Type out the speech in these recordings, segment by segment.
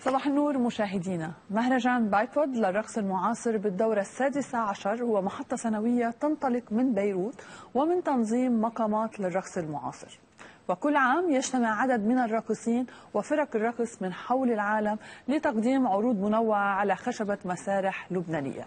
صباح النور مشاهدينا. مهرجان بيروت للرقص المعاصر بالدورة السادسة عشر هو محطة سنوية تنطلق من بيروت ومن تنظيم مقامات للرقص المعاصر، وكل عام يجتمع عدد من الراقصين وفرق الرقص من حول العالم لتقديم عروض منوعة على خشبة مسارح لبنانية.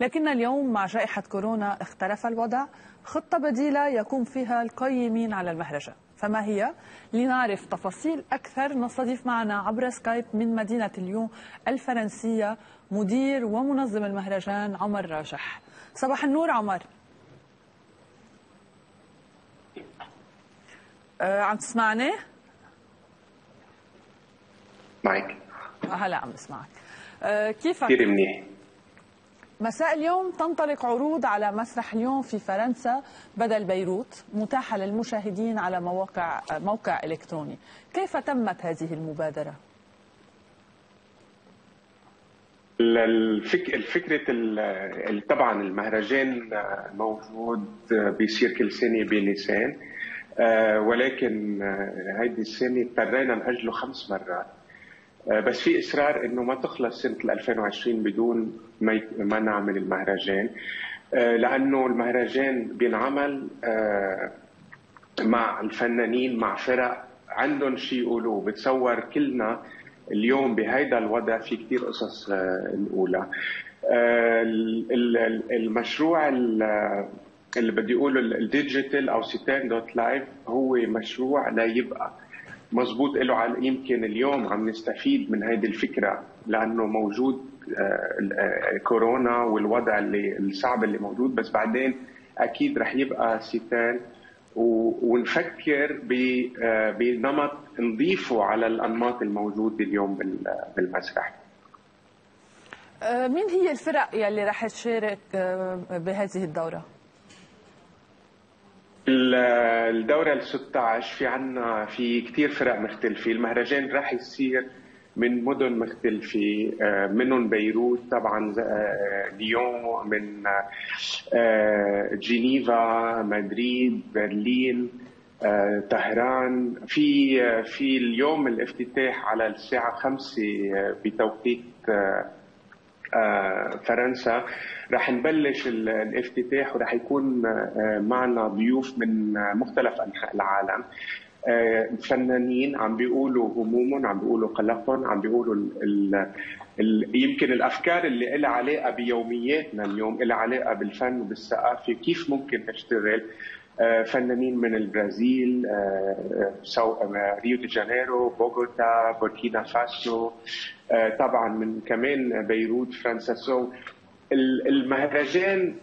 لكن اليوم مع جائحة كورونا اختلف الوضع، خطة بديلة يقوم فيها القيمين على المهرجان، فما هي؟ لنعرف تفاصيل أكثر نستضيف معنا عبر سكايب من مدينة ليون الفرنسية مدير ومنظم المهرجان عمر راجح. صباح النور عمر. عم تسمعني؟ معك. هلا عم بسمعك. كيفك؟ كثير منيح. مساء اليوم تنطلق عروض على مسرح ليون في فرنسا بدل بيروت، متاحة للمشاهدين على موقع إلكتروني. كيف تمت هذه المبادرة؟ الفكرة طبعا المهرجان موجود بيصير كل سنة بلسان، ولكن هيدي السنة اضطرينا نأجله 5 مرات، بس في إصرار إنه ما تخلص سنة 2020 بدون ما نعمل المهرجان، لأنه المهرجان بينعمل مع الفنانين، مع فرق عندهم شيء يقولوه. بتصور كلنا اليوم بهيدا الوضع في كثير قصص نقولها. المشروع اللي بدي أقوله الديجيتال أو ستاند دوت لايف هو مشروع لا يبقى مضبوط له، على يمكن اليوم عم نستفيد من هيدي الفكره لانه موجود كورونا والوضع الصعب اللي موجود، بس بعدين اكيد رح يبقى ستان ونفكر بنمط نضيفه على الانماط الموجوده اليوم بالمسرح. مين هي الفرق يلي رح تشارك بهذه الدوره؟ الدورة ال16 في عنا كتير فرق مختلفة. المهرجان راح يصير من مدن مختلفة، منهم بيروت طبعا، ليون، من جنيفا، مدريد، برلين، طهران. في اليوم الافتتاح على الساعة 5 بتوقيت فرنسا رح نبلش الافتتاح، ورح يكون معنا ضيوف من مختلف أنحاء العالم، فنانين عم بيقولوا همومهم، عم بيقولوا قلقهم، عم بيقولوا يمكن الأفكار اللي لها علاقة بيومياتنا اليوم، لها علاقة بالفن وبالثقافة، كيف ممكن نشتغل. فنانين من البرازيل، ريو دي جانيرو، بوغوتا، بوركينا فاسو، طبعا من كمان بيروت، فرنسا. المهرجان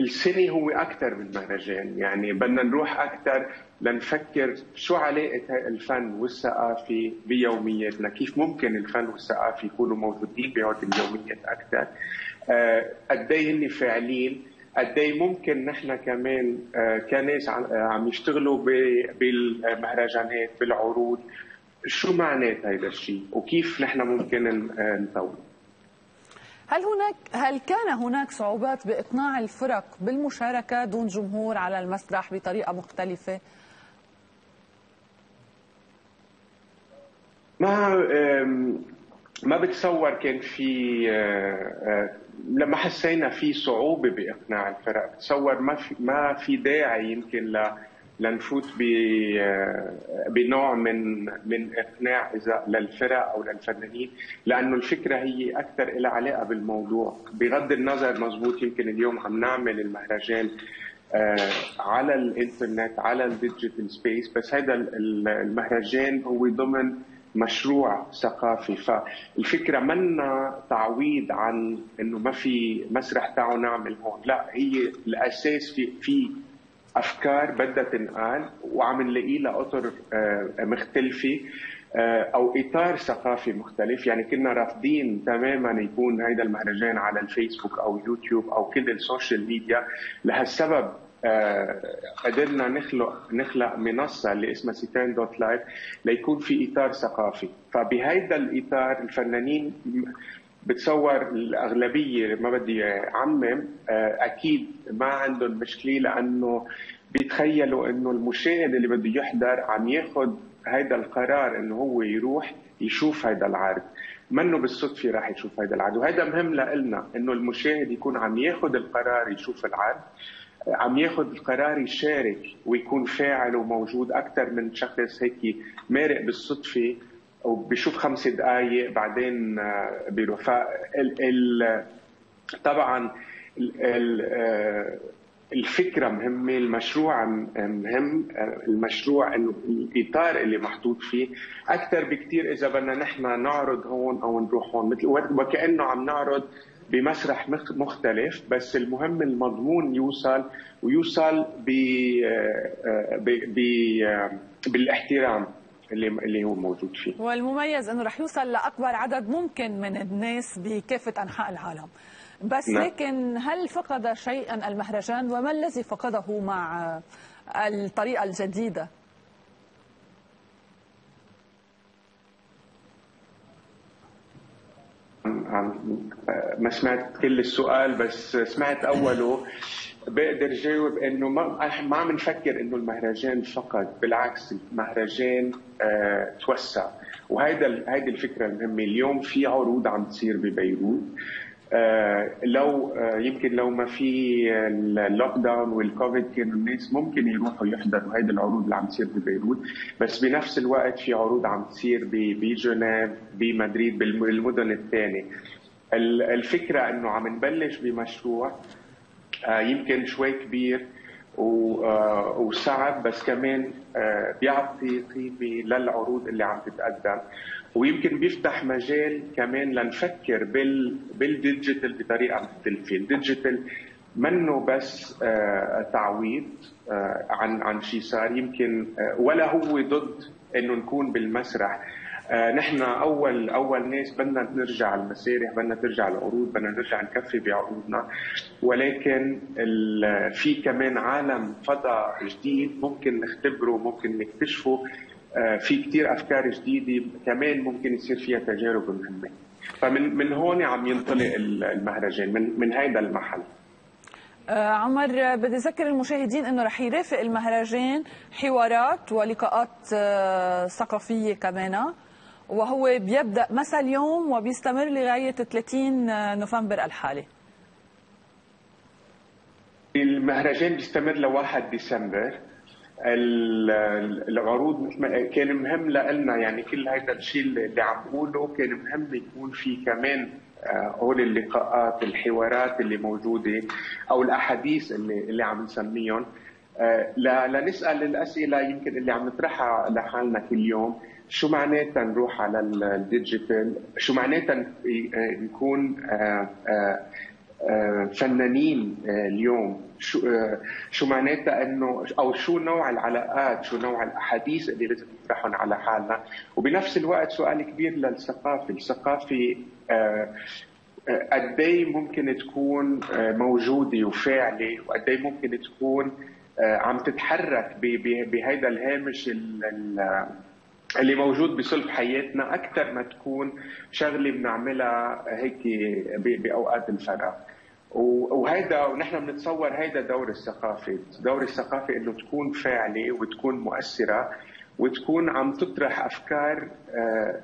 السنة هو أكثر من مهرجان، يعني بدنا نروح أكثر لنفكر شو علاقة الفن والثقافة بيومياتنا، كيف ممكن الفن والثقافة يكونوا موجودين بهذه اليوميات أكثر، قد إيه هن فاعلين، قد ايه ممكن نحن كمان كناس عم يشتغلوا بالمهرجانات بالعروض، شو معنات هيدا الشيء وكيف نحن ممكن نطور. هل كان هناك صعوبات باقناع الفرق بالمشاركه دون جمهور على المسرح بطريقه مختلفه؟ ما بتصور كان في، لما حسينا في صعوبه باقناع الفرق، بتصور ما في داعي يمكن لنفوت بنوع من اقناع اذا للفرق او للفنانين، لانه الفكره هي اكثر لها علاقه بالموضوع، بغض النظر. مضبوط، يمكن اليوم عم نعمل المهرجان على الانترنت، على الديجيتال سبيس، بس هذا المهرجان هو ضمن مشروع ثقافي، فالفكره منا تعويض عن انه ما في مسرح تعالوا نعمل هون، لا، هي الاساس في افكار بدها تنقال وعم نلاقي لها اطر مختلفه او اطار ثقافي مختلف. يعني كنا رافضين تماما يكون هيدا المهرجان على الفيسبوك او يوتيوب او كل السوشيال ميديا، لهالسبب قدرنا نخلق منصه اللي اسمها ستاند دوت لايف ليكون في اطار ثقافي، فبهيدا الاطار الفنانين بتصور الاغلبيه، ما بدي اعمم، اكيد ما عندهم مشكله، لانه بيتخيلوا انه المشاهد اللي بده يحضر عم ياخذ هيدا القرار انه هو يروح يشوف هيدا العرض، منه بالصدفه راح يشوف هيدا العرض، وهيدا مهم لنا انه المشاهد يكون عم ياخذ القرار يشوف العرض، عم ياخذ القرار يشارك ويكون فاعل وموجود اكثر من شخص هيك مارق بالصدفه وبيشوف 5 دقائق بعدين بيروح. طبعا الفكره مهمه، المشروع مهم، المشروع انه الاطار اللي محطوط فيه اكثر بكثير اذا بدنا نحن نعرض هون او نروح هون، مثل وكانه عم نعرض بمسرح مختلف، بس المهم المضمون يوصل ويوصل بالاحترام اللي هو موجود فيه. والمميز انه رح يوصل لاكبر عدد ممكن من الناس بكافه انحاء العالم. بس لكن هل فقد شيئا المهرجان، وما الذي فقده مع الطريقه الجديده؟ ما سمعت كل السؤال بس سمعت اوله. بقدر جاوب انه ما عم نفكر انه المهرجان فقط، بالعكس المهرجان توسع، وهيدي الفكره المهمه. اليوم في عروض عم تصير ببيروت، يمكن لو ما في اللوك داون والكوفيد كانوا الناس ممكن يروحوا يحضروا هيدي العروض اللي عم تصير ببيروت، بس بنفس الوقت في عروض عم تصير بجنيف، بمدريد، بالمدن الثانيه. الفكره انه عم نبلش بمشروع يمكن شوي كبير وصعب، بس كمان بيعطي قيمه للعروض اللي عم تتقدم، ويمكن بيفتح مجال كمان لنفكر بالديجيتال بطريقه مختلفه. الديجيتال منه بس تعويض عن شيء صار، يمكن ولا هو ضد انه نكون بالمسرح. نحن اول ناس بدنا نرجع المسارح، بدنا ترجع العروض، بدنا نرجع نكفي بعروضنا، ولكن في كمان عالم فضاء جديد ممكن نختبره، ممكن نكتشفه، في كثير افكار جديده كمان ممكن يصير فيها تجارب مهمه. فمن هون عم ينطلق المهرجان من هيدا المحل. عمر، بدي اذكر المشاهدين انه رح يرافق المهرجان حوارات ولقاءات ثقافيه كمان، وهو بيبدا مساء اليوم وبيستمر لغايه 30 نوفمبر الحالي. المهرجان بيستمر ل1 ديسمبر. العروض مثل ما كان مهم لنا، يعني كل هذا الشيء اللي عم بقوله كان مهم يكون في كمان هول اللقاءات، الحوارات اللي موجوده او الاحاديث اللي عم نسميهم، لنسال الاسئله يمكن اللي عم نطرحها لحالنا كل يوم. شو معناتها نروح على الديجيتال؟ شو معناتها نكون فنانين اليوم؟ شو معناتها انه، او شو نوع العلاقات، شو نوع الاحاديث اللي لازم نطرحهم على حالنا؟ وبنفس الوقت سؤال كبير للثقافه، الثقافه قد ايه ممكن تكون موجوده وفاعله، وقد ايه ممكن تكون عم تتحرك بهذا الهامش اللي موجود بصلب حياتنا اكثر ما تكون شغله بنعملها هيك باوقات الفراغ. وهيدا ونحن بنتصور هيدا دور الثقافه، دور الثقافه انه تكون فاعله وتكون مؤثره وتكون عم تطرح افكار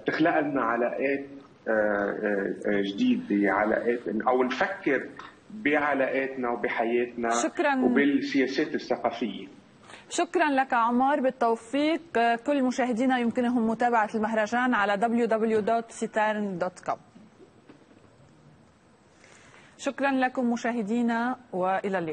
تخلق لنا علاقات جديده، علاقات او نفكر بعلاقاتنا وبحياتنا. شكرا. وبالسياسات الثقافيه. شكرا لك عمار، بالتوفيق. كل مشاهدينا يمكنهم متابعة المهرجان على www.citern.com. شكرا لكم مشاهدينا، وإلى اللقاء.